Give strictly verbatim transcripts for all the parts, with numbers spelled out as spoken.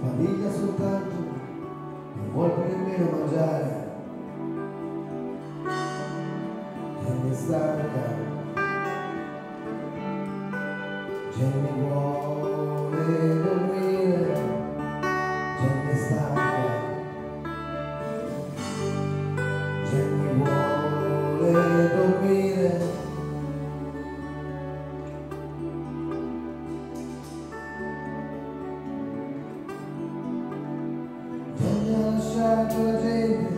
famiglia soltanto, non volte nemmeno mangiare. Gente stanca, gente vuole dormire, gente stanca, gente vuole dormire. Gente ha lasciato la gente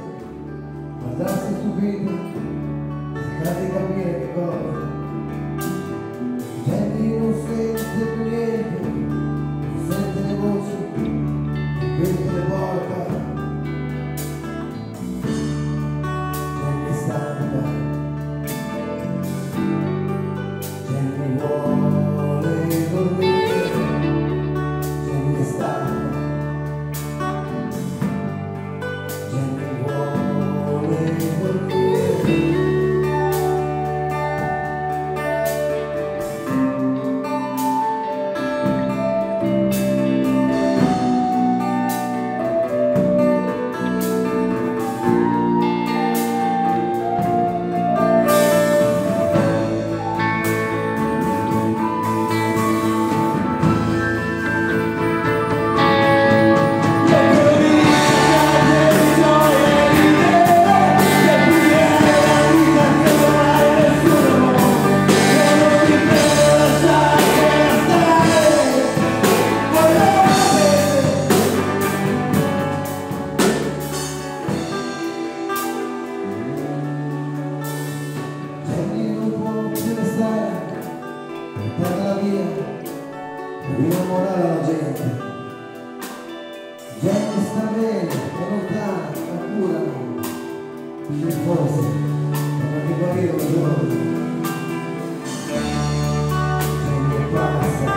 guardarsi stupito, cercate di capire che cosa. Gente non sente più niente, non sente le voci, non vede le porte. Gente stanca, gente vuole dormire, gente stanca, gente vuole dormire. Gente sta bene, è lontana, la curano, se forse, non è che parire un giorno. Gente passa,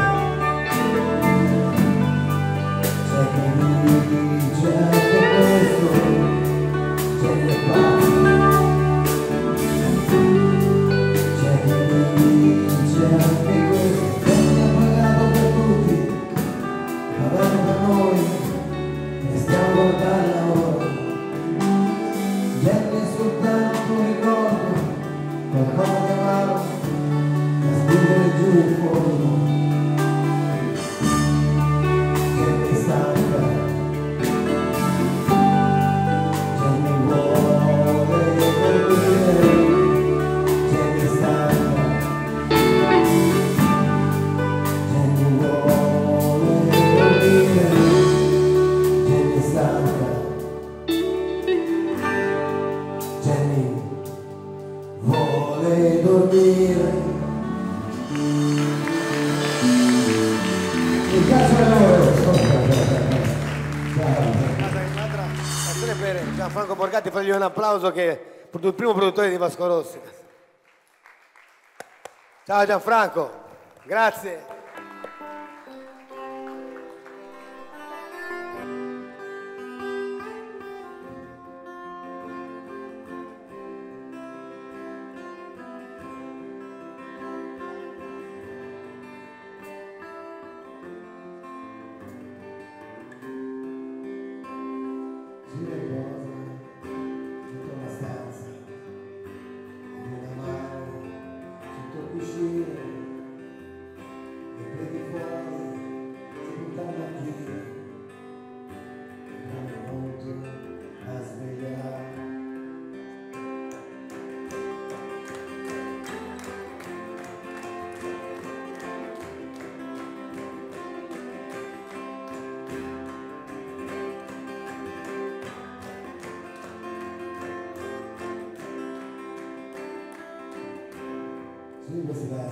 c'è chi mi dice anche questo, gente passa, c'è chi mi dice anche questo. Gente ha pagato per tutti, pagato per noi, stiamo guardando ora. Gente soltanto un ricordo, qualcosa che amava, da spingere giù in fondo. Gente stanca, gente vuole dormire, gente stanca, gente vuole dormire. Jenny vuole dormire. Il cazzo è loro. Un'altra canzone per Gianfranco Borgatti, fargli un applauso, che è il primo produttore di Vasco Rossi. Ciao Gianfranco, grazie. Grazie.